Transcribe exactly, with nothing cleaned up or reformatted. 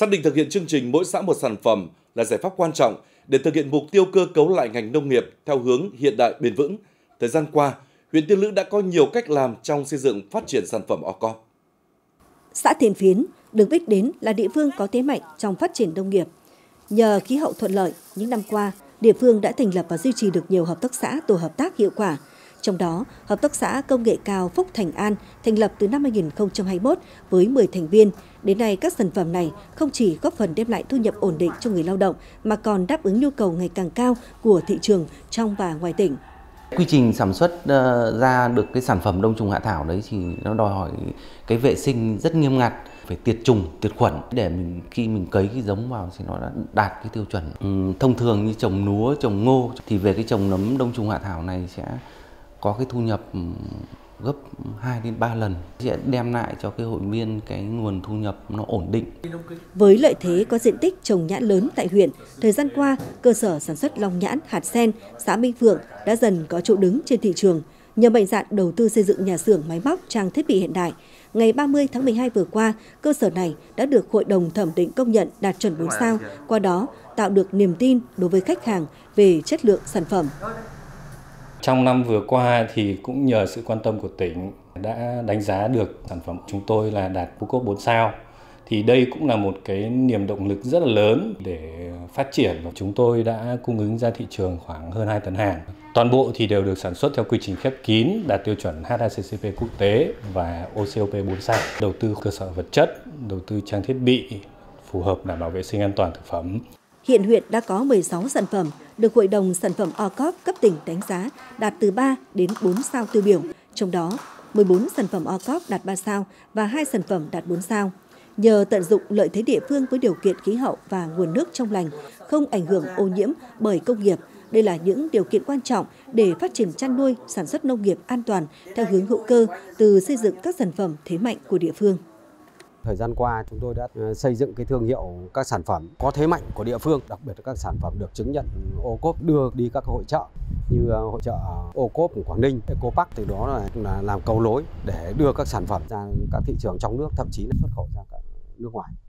Xác định thực hiện chương trình mỗi xã một sản phẩm là giải pháp quan trọng để thực hiện mục tiêu cơ cấu lại ngành nông nghiệp theo hướng hiện đại bền vững. Thời gian qua, huyện Tiên Lữ đã có nhiều cách làm trong xây dựng phát triển sản phẩm ô cốp. Xã Tiên Phiến được biết đến là địa phương có thế mạnh trong phát triển nông nghiệp. Nhờ khí hậu thuận lợi, những năm qua, địa phương đã thành lập và duy trì được nhiều hợp tác xã, tổ hợp tác hiệu quả. Trong đó, Hợp tác xã Công nghệ cao Phúc Thành An thành lập từ năm hai nghìn không trăm hai mươi mốt với mười thành viên. Đến nay, các sản phẩm này không chỉ góp phần đem lại thu nhập ổn định cho người lao động mà còn đáp ứng nhu cầu ngày càng cao của thị trường trong và ngoài tỉnh. Quy trình sản xuất ra được cái sản phẩm đông trùng hạ thảo đấy thì nó đòi hỏi cái vệ sinh rất nghiêm ngặt, phải tiệt trùng, tiệt khuẩn để mình khi mình cấy cái giống vào thì nó đã đạt cái tiêu chuẩn. Thông thường như trồng lúa, trồng ngô thì về cái trồng nấm đông trùng hạ thảo này sẽ có cái thu nhập gấp hai đến ba lần, sẽ đem lại cho cái hội viên cái nguồn thu nhập nó ổn định. Với lợi thế có diện tích trồng nhãn lớn tại huyện, thời gian qua, cơ sở sản xuất long nhãn, hạt sen, xã Minh Phượng đã dần có chỗ đứng trên thị trường. Nhờ mạnh dạn đầu tư xây dựng nhà xưởng, máy móc, trang thiết bị hiện đại, ngày ba mươi tháng mười hai vừa qua, cơ sở này đã được Hội đồng Thẩm định công nhận đạt chuẩn bốn sao, qua đó tạo được niềm tin đối với khách hàng về chất lượng sản phẩm. Trong năm vừa qua thì cũng nhờ sự quan tâm của tỉnh đã đánh giá được sản phẩm chúng tôi là đạt ô cốp bốn sao. Thì đây cũng là một cái niềm động lực rất là lớn để phát triển và chúng tôi đã cung ứng ra thị trường khoảng hơn hai tấn hàng. Toàn bộ thì đều được sản xuất theo quy trình khép kín, đạt tiêu chuẩn hát a xê xê pê quốc tế và ô cốp bốn sao. Đầu tư cơ sở vật chất, đầu tư trang thiết bị phù hợp đảm bảo vệ sinh an toàn thực phẩm. Hiện huyện đã có mười sáu sản phẩm được Hội đồng Sản phẩm ô cốp cấp tỉnh đánh giá đạt từ ba đến bốn sao tiêu biểu, trong đó mười bốn sản phẩm ô cốp đạt ba sao và hai sản phẩm đạt bốn sao. Nhờ tận dụng lợi thế địa phương với điều kiện khí hậu và nguồn nước trong lành, không ảnh hưởng ô nhiễm bởi công nghiệp, đây là những điều kiện quan trọng để phát triển chăn nuôi, sản xuất nông nghiệp an toàn theo hướng hữu cơ từ xây dựng các sản phẩm thế mạnh của địa phương. Thời gian qua chúng tôi đã xây dựng cái thương hiệu các sản phẩm có thế mạnh của địa phương, đặc biệt là các sản phẩm được chứng nhận ô cốp đưa đi các hội chợ như hội chợ ô cốp của Quảng Ninh, Ecopark, từ đó là làm cầu nối để đưa các sản phẩm ra các thị trường trong nước, thậm chí là xuất khẩu ra cả nước ngoài.